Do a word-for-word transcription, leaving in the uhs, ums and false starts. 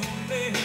only